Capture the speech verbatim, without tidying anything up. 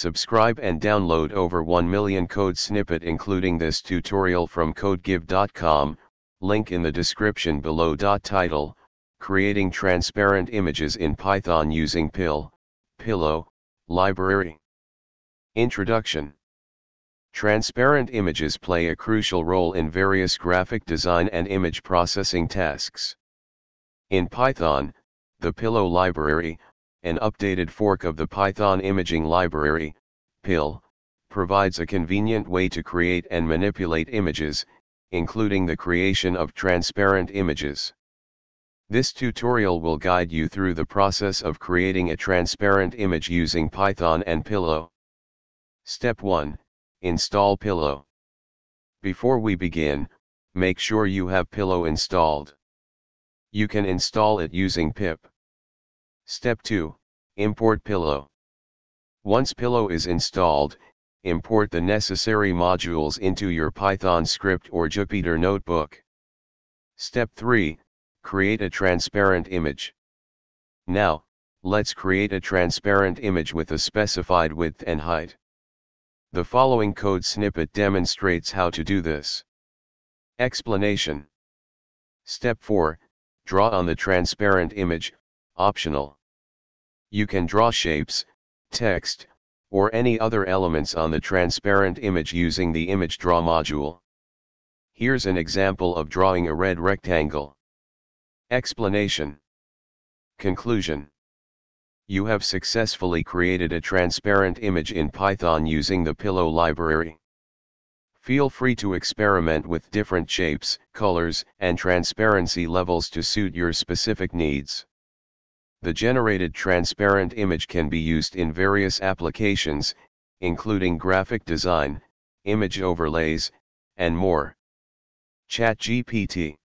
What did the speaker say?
Subscribe and download over one million code snippet including this tutorial from CodeGive dot com, link in the description below. Title, Creating Transparent Images in Python Using Pill, Pillow, Library. Introduction. Transparent images play a crucial role in various graphic design and image processing tasks. In Python, the Pillow library, an updated fork of the Python Imaging Library, P I L, provides a convenient way to create and manipulate images, including the creation of transparent images. This tutorial will guide you through the process of creating a transparent image using Python and Pillow. Step one. Install Pillow. Before we begin, make sure you have Pillow installed. You can install it using pip. Step two. Import Pillow. Once Pillow is installed, import the necessary modules into your Python script or Jupyter notebook. Step three. Create a transparent image. Now, let's create a transparent image with a specified width and height. The following code snippet demonstrates how to do this. Explanation. Step four. Draw on the transparent image, optional. You can draw shapes, text, or any other elements on the transparent image using the ImageDraw module. Here's an example of drawing a red rectangle. Explanation. Conclusion. You have successfully created a transparent image in Python using the Pillow library. Feel free to experiment with different shapes, colors, and transparency levels to suit your specific needs. The generated transparent image can be used in various applications, including graphic design, image overlays, and more. ChatGPT.